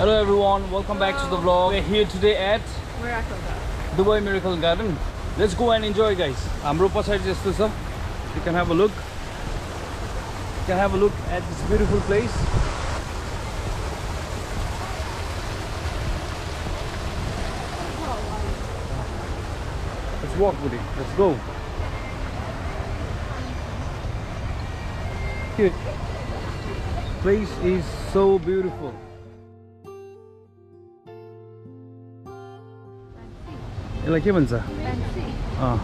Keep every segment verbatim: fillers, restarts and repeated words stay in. Hello everyone, welcome Hello. back to the vlog. We're here today at Miracle Garden. Dubai Miracle Garden. Let's go and enjoy, guys. I'm Rupa Sajjastusa. You can have a look. You can have a look at this beautiful place. Let's walk with it. Let's go. Cute. Place is so beautiful. Like even sir. Ah.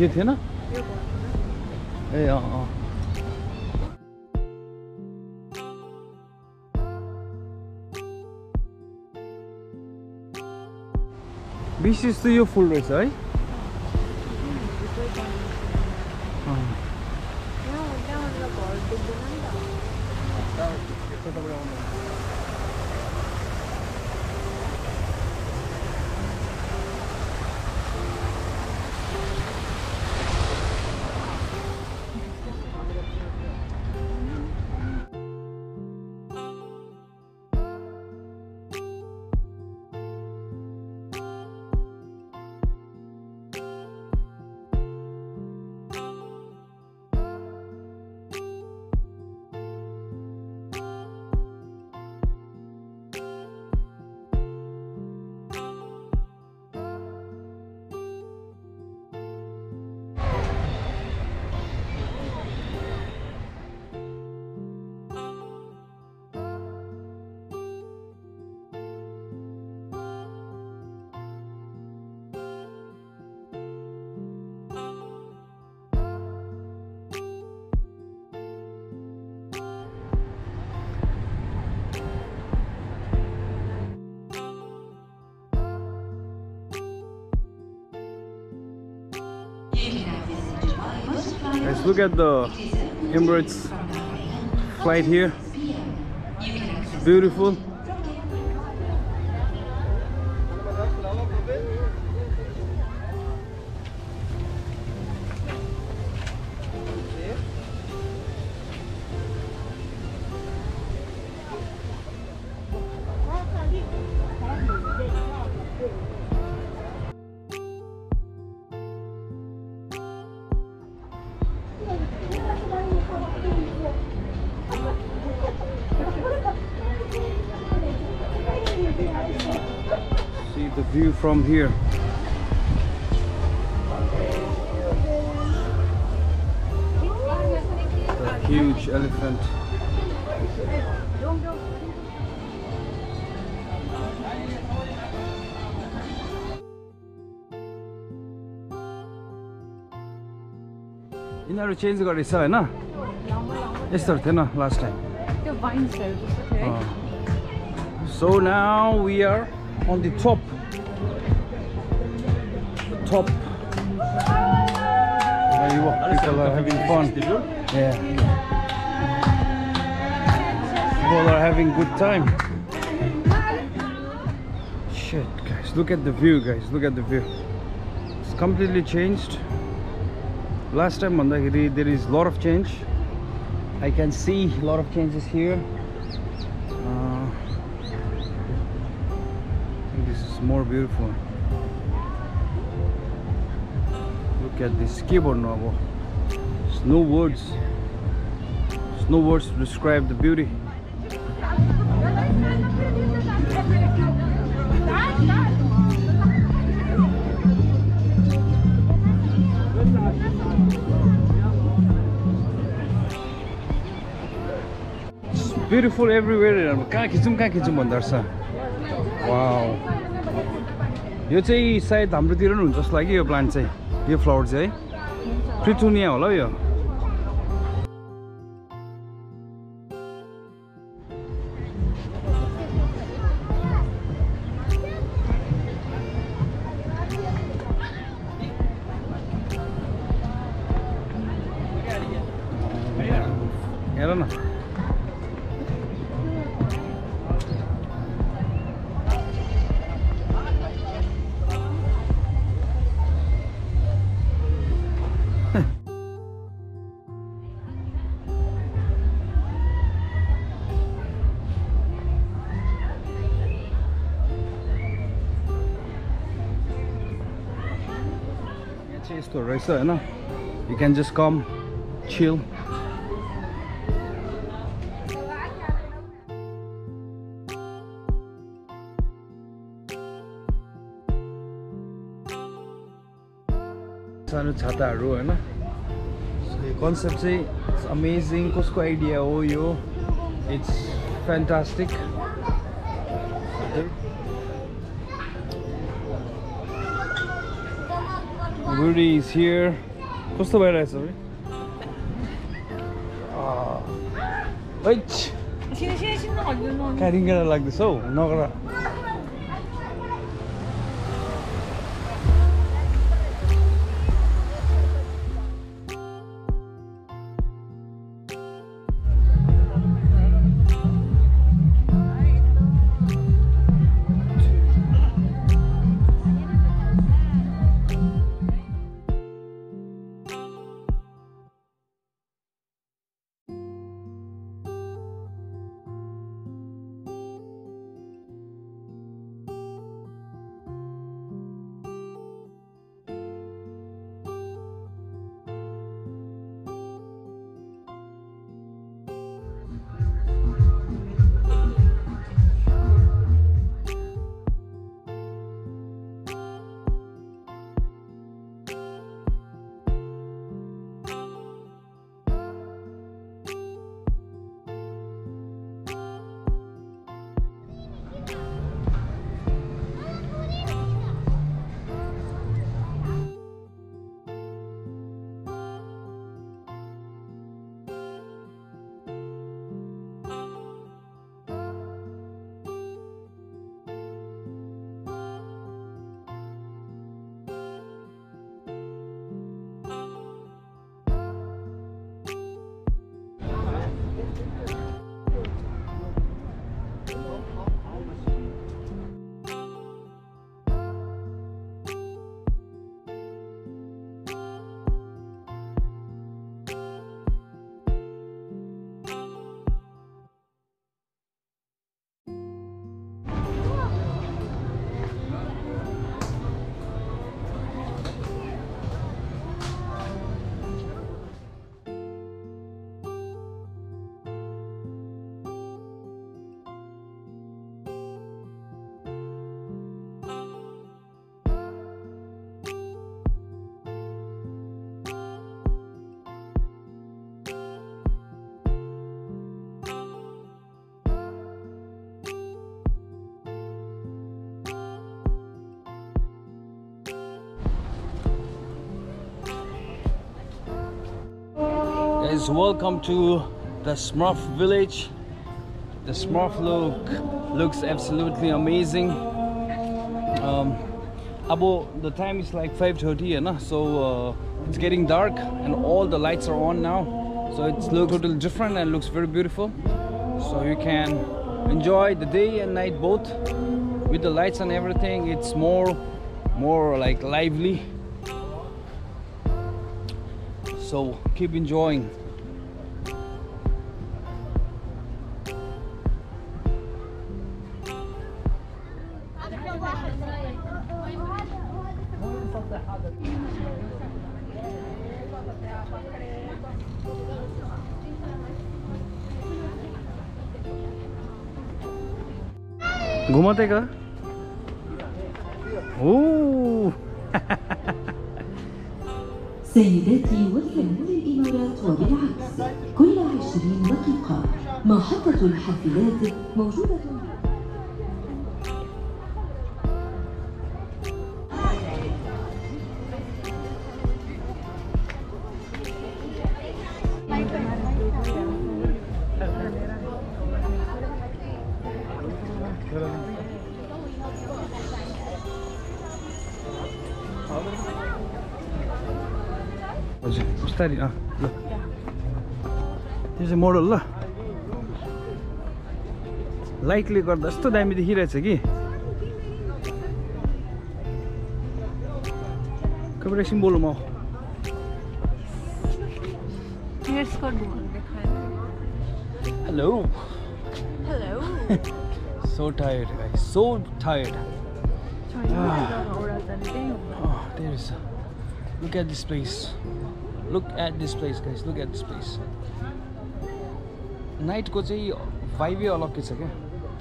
ये थे ना? ये हाँ हाँ. Beach is to your full race, right? Let's look at the Emirates flight here. It's beautiful. See the view from here. A huge elephant. You know, change got this, right? Yesterday, na last time. The vine cells, okay. So now we are on the top, the top. There you are. People are having fun. Yeah. People are having good time. Shit, guys, look at the view, guys. Look at the view. It's completely changed. Last time on Mandagiri, there is a lot of change. I can see a lot of changes here. More beautiful. Look at this keyboard novel. There's no words. There's no words to describe the beauty. It's beautiful everywhere. Wow. यो चाहिँ सायद हाम्रोतिर नि हुन्छ जस्तो लाग्यो यो plant चाहिँ यो flower चाहिँ है प्रिटोनिया होला यो हेर न अच्छा इसको रहेछ हैन you can just come chill सानो छाताहरु हैन यो कन्सेप्ट चाहिँ इट्स अमेजिङ कसको आइडिया हो यो it's fantastic Rudy is here. What's the weather, sorry? Ah, wait. She, she, she not alone. Carrying her like this, oh, no, no. Welcome to the Smurf Village. The Smurf look looks absolutely amazing. Um, Abo, the time is like five thirty, you know? So uh, it's getting dark and all the lights are on now. So it looks totally different and looks very beautiful. So you can enjoy the day and night both with the lights and everything. It's more, more like lively. So keep enjoying. घुमाते का? Oh. سيداتي والفنون الإمارات وبالعكس كل عشرين دقيقة محطة الحافلات موجودة Ah, look. There's a model, look. Lightly got the stuff I'm here at again. Cover a symbol more. Here's got one. Hello. Hello. So tired, guys. So tired. Ah. Oh, there is a Look at this place. Look at this place, guys. Look at this place. Night ko chahi vibe hi alag cha ke.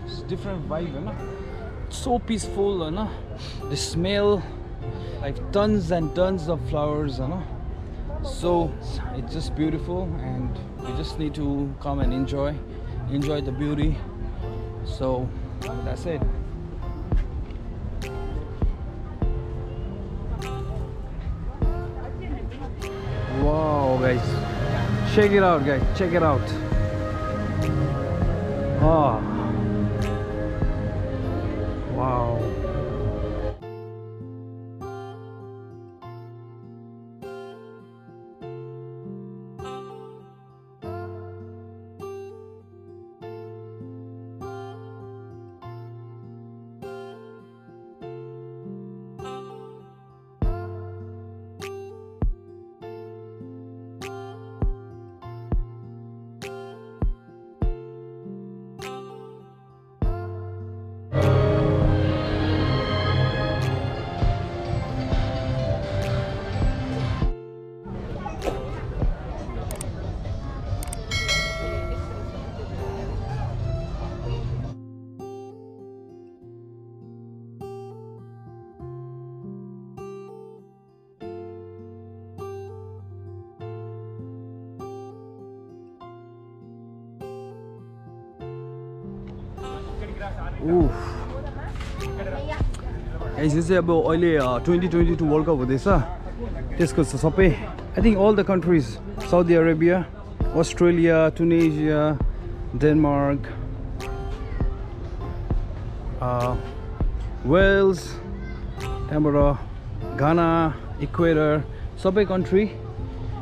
It's different vibe, hai na? So peaceful, hai na? The smell, like tons and tons of flowers, hai na? So it's just beautiful, and you just need to come and enjoy, enjoy the beauty. So that's it. Wow, guys, check it out, guys, check it out. Oh, wow. Oof. Guys, this is about twenty twenty-two World Cup with this. I think all the countries, Saudi Arabia, Australia, Tunisia, Denmark, uh, Wales, Emirates, Ghana, Ecuador, every country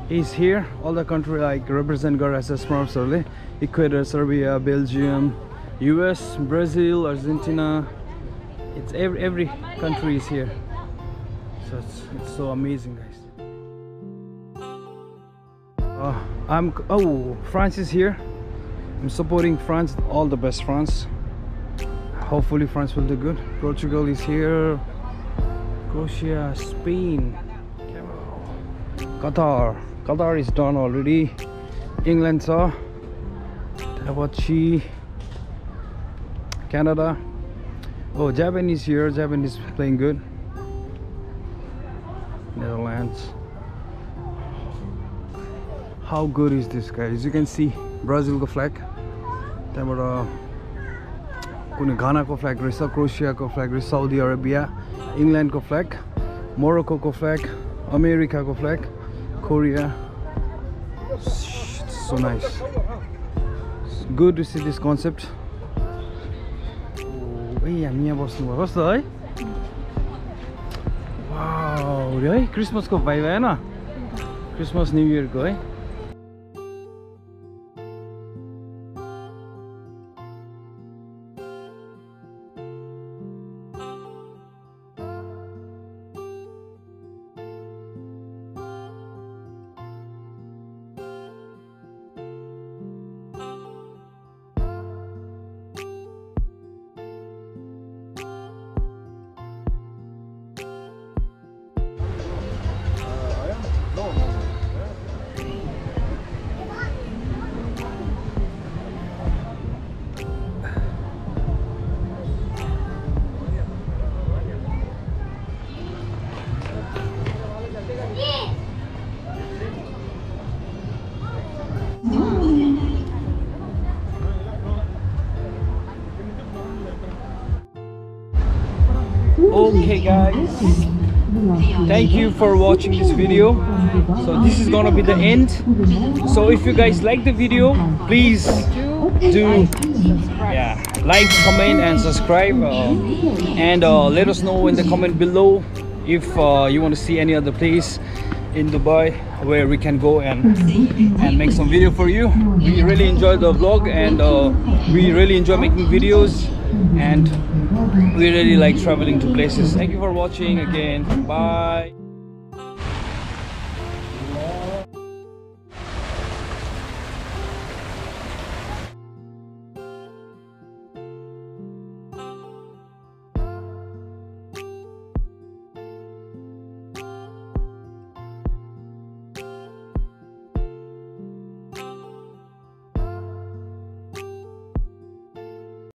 is here. All the country like represent God as a Smurfs. Ecuador, Serbia, Belgium, U S, Brazil, Argentina. It's every every country is here, so it's, it's so amazing, guys. Uh, I'm oh France is here. I'm supporting France. All the best, France. Hopefully France will do good. Portugal is here. Croatia, Spain, Qatar. Qatar is done already. England saw. Tabachi. Canada. Oh, Japanese here. Japanese playing good. Netherlands. How good is this, guy? As you can see, Brazil ko flag. Tamara kune Ghana ko flag, Greece, Croatia ko flag, Saudi Arabia, England ko flag, Morocco ko flag, America ko flag, Korea. It's so nice. It's good to see this concept. Wow, right? Christmas ko vibe hai na? Christmas, New Year ko, eh? Okay, guys, thank you for watching this video. So this is gonna be the end. So if you guys like the video, please do yeah like, comment and subscribe, uh, and uh, let us know in the comment below if uh, you want to see any other place in Dubai where we can go and and make some video for you. We really enjoy the vlog, and uh, we really enjoy making videos, and we really like traveling to places. Thank you for watching again. Bye.